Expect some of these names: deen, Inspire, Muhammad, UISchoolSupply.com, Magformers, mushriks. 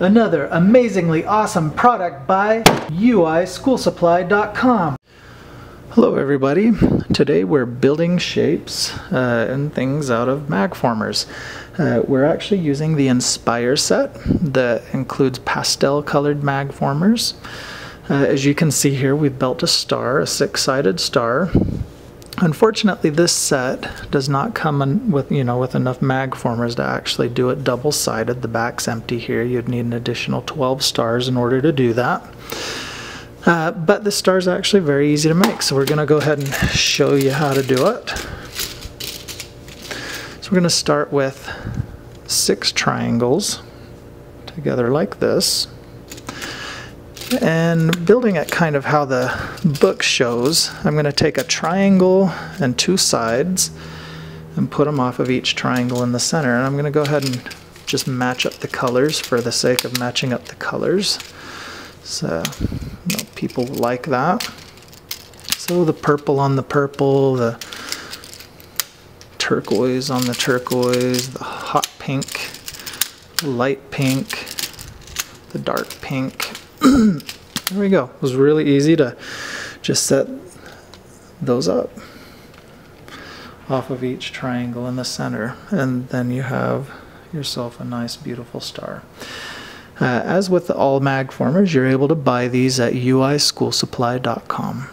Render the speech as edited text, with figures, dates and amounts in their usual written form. Another amazingly awesome product by UISchoolSupply.com. Hello everybody. Today we're building shapes and things out of Magformers. We're actually using the Inspire set that includes pastel colored Magformers. As you can see here, we've built a star, a six-sided star. Unfortunately, this set does not come with, with enough Magformers to actually do it double-sided. The back's empty here. You'd need an additional 12 stars in order to do that. But the star's actually very easy to make, so we're going to go ahead and show you how to do it. So we're going to start with 6 triangles together like this. And building it kind of how the book shows, I'm going to take a triangle and 2 sides and put them off of each triangle in the center. And I'm going to go ahead and just match up the colors for the sake of matching up the colors. So people like that. So the purple on the purple, the turquoise on the turquoise, the hot pink, the light pink, the dark pink. There we go. It was really easy to just set those up off of each triangle in the center, and then you have yourself a nice beautiful star. As with all Magformers, you're able to buy these at UISchoolSupply.com.